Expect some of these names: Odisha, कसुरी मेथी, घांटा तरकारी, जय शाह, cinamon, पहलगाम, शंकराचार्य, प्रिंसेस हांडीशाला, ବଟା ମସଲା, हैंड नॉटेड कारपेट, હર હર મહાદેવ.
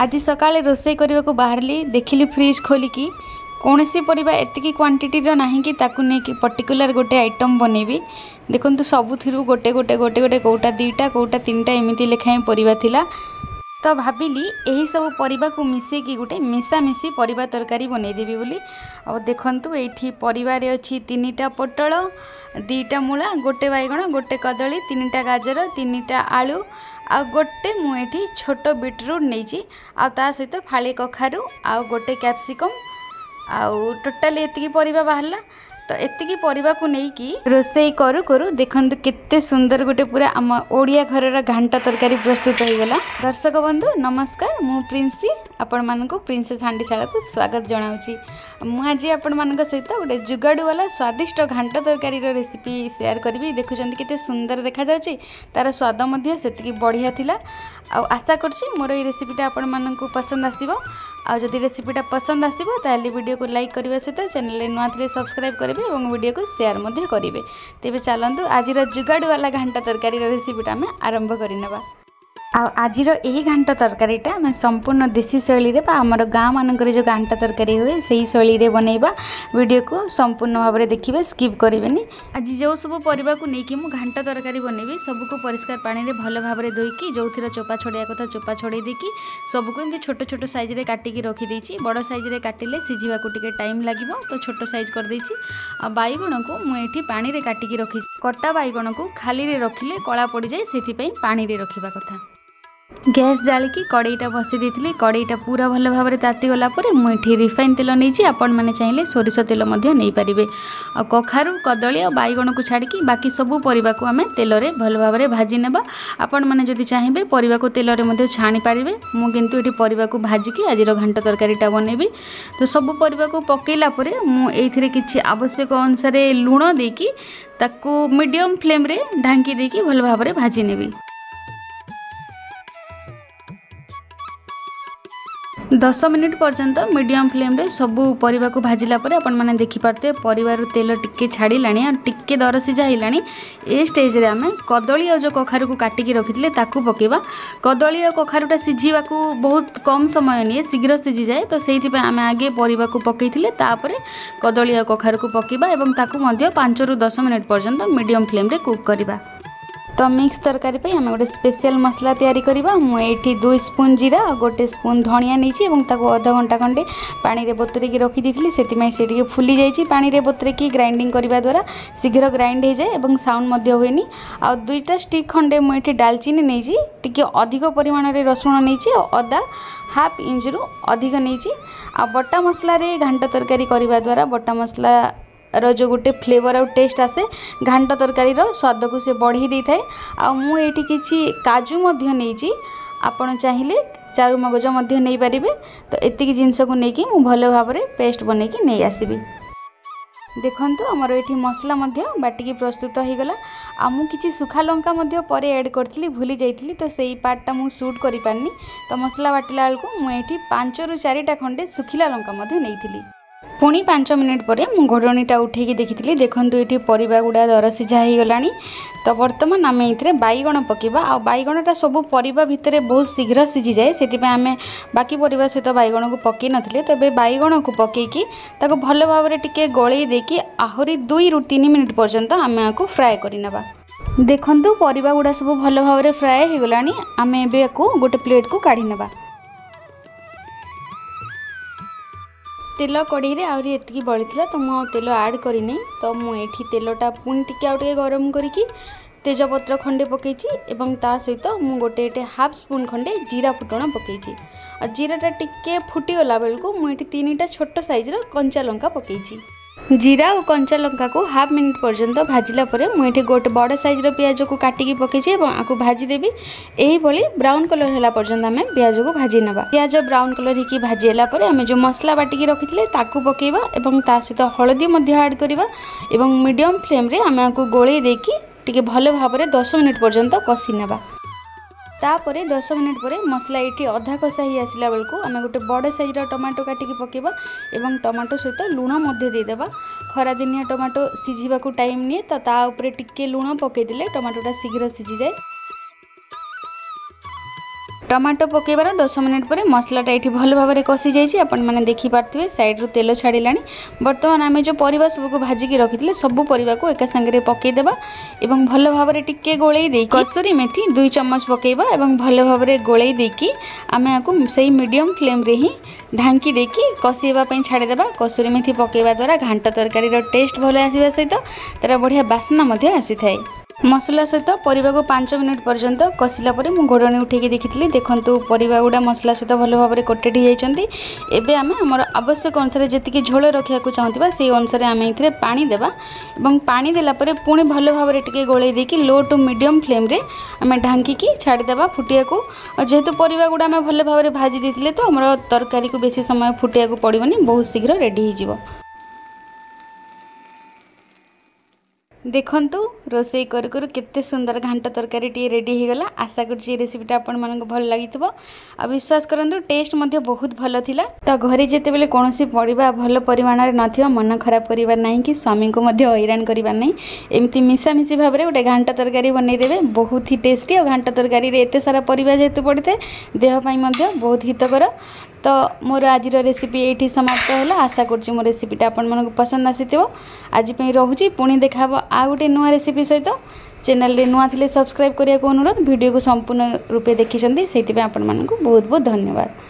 आज सका रोसई करने को बाहरली देखिली फ्रिज खोलिकी कौन सी परिवा एतिकी क्वांटिटीर ना कि नहीं पर्टिकुलर गोटे आइटम बनैबी देखु सबुथिरु गोटे गोटे गोटे गोटे कोटा दुईटा कोटा तीन टा एमती लेखाएं परिवा थिला तो भाविली यही सब परिवा को मिसेकी गोटे मिसामिशी परिवा तरकारी बनईदेवी बोली। आ देखु ये परिवार अच्छी तीन टा पटल दुईटा मूला गोटे बैगण गोटे कदली तीन टा गाजर तीन टा आलू आ गोटे मुठी छोट बीटरूट नहीं सहित फाड़े कखारू आ गोटे कैप्सिकम आउ टोटाली एतिकी परिवा बाहरला। तो एतिकी परिवा को लेकिन रोसई करू करू देखंतु केते सुंदर गोटे पूरा आम ओडिया घरर घांटा तरकारी प्रस्तुत हो गला। दर्शक बंधु नमस्कार, मु प्रिंसी आपण मानक प्रिंसेस हांडीशाला को स्वागत जनाउची। मु आज आपण मानक सहित गोटे जुगाड़ू वाला स्वादिष्ट घांटा तरकारी रेसिपी शेयर करबी। देखुचंती केते सुंदर देखा जाउची, तार स्वाद मध्ये सेतिकी बढ़िया थिला। आ आशा करची मोर ए रेसिपीटा आपण मानक पसंद आसीबो। आ जदि रेसिपीटा पसंद आसीबो ताले वीडियो को लाइक करबा सहित चैनल नुआ थिले सब्सक्राइब करबे और वीडियो को शेयर मध्ये करबे। तेबे चलंतु आजिर जुगाड़ वाला घांटा तरकारी रेसिपीटा हम आरंभ करिनबा। आ आजिर एही घांटा तरकारीटा मैं संपूर्ण देसी शैली रे बा हमर गाँ मानक जो घांटा तरकारी हुए सही शैली रे बनैबा। वीडियो को संपूर्ण भाव में देखिए, स्किप करेनि। आज जो सब परिवा को लेकिन मुझे घांटा तरकारी बनैबी सबको परिष्कार पानी रे भल भाव में धोईकी जो थी चोपा छोड़िया कथा चोपा छोड़े देकी सबको एमती छोट छोट साइज रे काटिकी रखिदेछि। बड़ साइज रे काटिले सिझिबा को टिके टाइम लागिबो, तो छोट साइज कर देछि। आ बैगण को मु एठी पानी रे काटिकी रखिछि। कटा बैगण को खाली रे रखिले कला पड़ जाए, सेथि पई पानी रे रखिबा कथा। गैस जालिकी कड़ईटा बसई देइथिले, कड़ईटा पूरा भल भाव में ताती गला परे मु एठी रिफाइन तेल नहींची। आपण माने चाहिए सोरिष तेल मध्य नहीं पारिबे। आ कखारू कदली और बैगण को छाड़िकी बाकी सबू परिवा को आमे तेल रे भल भाव में भाजी नेबा। आपण माने जदि चाहिबे परिवा को तेल रे मध्य छाणी पारिबे। मु किंतु एठी परिवा को भाजिकी आजिर घांटा तरकारीटा बनैबी। तो सबू परिवा को पकेला परे मु एथिरे किछि आवश्यक अनुसार लूण देकी ताकू मीडियम फ्लेम रे ढांकी देकी भल भाव में भाजी नेबी। 10 मिनिट पर्यंत मीडियम फ्लेम रे सबू परिवा को भाजिला परे आपण माने देखि परते परिवार तेल टिके छाड़िलाणी आ टिके दरसिजा हिलाणी। ए स्टेज रे आमे कदली और जो कखारू को काटिकी रखिथिले ताकू पकेबा। कदली और कखारूटा सिझीबा को बहुत कम समय निये, शीघ्र सिझी जाए, तो सेहिथि पे आमे आगे परिवा को पकेइथिले तापरे कदली और कखारू को पकेबा एवं ताकू मध्य 5 रु 10 मिनिट पर्यंत मीडियम फ्लेम रे कुक करिबा। तो मिक्स तरकारी पे हमें गोटे स्पेशल मसला तैयारी करिबा। मु एठी 2 स्पून जीरा और गोटे स्पून धनिया नहींची और ताको आधा घंटा खंडे पानी रे बतुरेकी रखी देथिली। सेतिमे से टिके फुली जाईची। पानी रे बतुरेकी ग्राइंडिंग करबा द्वारा शीघ्र ग्राइंड हो जाए और साउंड मध्य होएनी। आ 2टा स्टिक खंडे मु एठी दालचीनी नहींची, टिके अधिक परिमाण रे रसुण नहींची और अदा हाफ इंच रु अधिक नहींची। आ बटा मसला रे घांटा तरकारी करबा द्वारा बटा मसला रो जो गोटे फ्लेवर और टेस्ट आसे घांटा तरकारी रो स्वाद को से बढ़ी दे थाए। आ मु एठी किछि काजू मध्य नहींची, आपण चाहिले चारु मगज मध्य नहीं पारिबे। तो एतिकी जिंस को नेकी मु भलो भाव रे पेस्ट बनेकी नै आसीबी। देखंतु हमर एठी मसला मध्य बाटिकी प्रस्तुत हो गला। आ मु किछि सुखा लंका मध्य परे ऐड करथिली, भूली जाइथिली, तो सेही पार्टटा मु शूट करि पारनी। तो मसला बाटिला बेलकु मु एठी 5 रु 4टा खंडे सुखिला लंका मध्य नैथिली। पुणी 5 मिनिट पर मु घोड़णीटा उठेकी देखी देखूँ ये परिवा गुड़ा दरसिझा हो गलानी। तो बर्तमान आम ये बैगण पकेबा। आ बैगणटा सब परिवा भितर बहुत शीघ्र सिझी जाए, से आम बाकी परिवा सहित बैगण को पकई नथिले। तो ए बैगण को पकईकी ताको भल भाव में टिके गलई देकी आहरी 2 रु 3 मिनिट पर्यंत आम आपको फ्राए करनेबा। देखंतु परिवा गुड़ा सब भल भाव में फ्राए हो गलानी। आम एबे गोटे प्लेट को काढ़ी नेबा। तेल कढ़ई रे आहरी एतकी बळी थिला तो मु तेल ऐड करी नै। तो मु एठी तेलटा पुन टिके आउ टिके गरम करिकि तेजपत्र खंडे पकेछि एवं ता सहित मु गोटे हाफ स्पून खंडे जीरा फुटण पकेछि। आ जीराटा टिके फुटी गला बेलकु मु एठी 3टा छोट साइज रो कंचा लंका पकेछि। जीरा और कंचा लंका को हाफ मिनिट पर्यंत भाजिला परे मु एठी गोटे बड़ साइज रो प्याज को काटिकी पकेछि एवं आकु भाजी देबी। एही भली ब्राउन कलर होला पर्यंत हमें प्याज को भाजी नबा। प्याज ब्राउन कलर हिकी भाजी होला परे हमें जो मसला बाटिकी रखिथिले ताकु पकेबा एवं ता सहित हळदी मध्य ऐड करबा एवं मीडियम फ्लेम रे हमें आकु गोळे देकी टिके भलो भाव में 10 मिनिट पर्यंत कसी नबा। तापरे 10 मिनिट पर मसला ये अधा कसा ही आसला बेलू आम गोटे बड़ साइजर टमाटो काटिकी पकेबा एवं टमाटो सहित लुण देदेबा। खरादिनिया टमाटो सीझा को टाइम निये, तो ताऊपर टिके लुण पकईदे टमाटोटा शीघ्र सीझी जाए। टमाटो पकेबार 10 मिनिट पर मसलाटा ये भल भाव में कषि जाइए। आपण मैंने देखिपे साइड्रु तेल छाड़ा। बर्तमान आम जो परिवा सबको भाजिकी रखी सबू परिवा को एका सांगे पकईदेवा और भल भाव में टिके गोलई दे कसुरी मेथी 2 चम्मच पकेबा और भल भाव में गोलई देकी आम से मीडियम फ्लेम रे ही ढांकी देकी कषेवा छाड़देवा। कसुरी मेथी पकेबा द्वारा घांटा तरकारी टेस्ट भल आसवा सहित तार बढ़िया बासना आसी थाए। मसला सहित परिवा को 5 मिनिट पर्यंत कसिला परे मु घोड़णी उठेकी देखिली। देखंतु परिवा गुडा मसला सहित भल भाव में कोटेड हो जाइछंती। एबे आमे हमर आवश्यक अनुसार जेतिकी झोल रखिया को चाहतिबा से अनुसार आमे इथिरे पानी देबा एवं पानी देला परे पुणी भल भाव में टिके गोळई देकी लो टू मीडियम फ्लेम रे आमे ढांकी की छाड़ी देबा फुटिया को। और जेहेतु परिवा गुडा आमे भल भाव में भाजी देथिले तो हमर तरकारी को बेसी समय फुटिया को पड़िबनी, बहुत शीघ्र रेडी हो जिवो। देखंतु रोसई कर केते सुंदर घांटा तरकारी टी रेडी हो गला। आशा कर रेसिपीटा आपण मानको भल लागितबो। आ विश्वास करंतु टेस्ट मध्ये बहुत भल थिला। तो घरे जेते बेले कोनोसी परिबा भल परिमाण रे नथियो मन खराब करिवार नाही कि स्वामी को मध्ये हैरान करिवार नाही। एमती मिसा मिसी भाव रे गोटे घांटा तरकारी बनै देबे, बहुत ही टेस्टी। और घांटा तरकारी रे एते सारा परिबा जेतु पड़ते देह पई मध्ये बहुत हितकर। तो मोर आज रेसिपी ये समाप्त है। आशा कर मो रेसिपीटा आपण मानको पसंद आसीथिबो। आज पे रहूची, पुणी देखाबो आ गोटे नुआ रेसिपी सहित। चैनल रे नुआ थिले सब्सक्राइब करिया को अनुरोध। वीडियो को संपूर्ण रूपे देखिसेंती सेति पे आपण मानको बहुत बहुत धन्यवाद।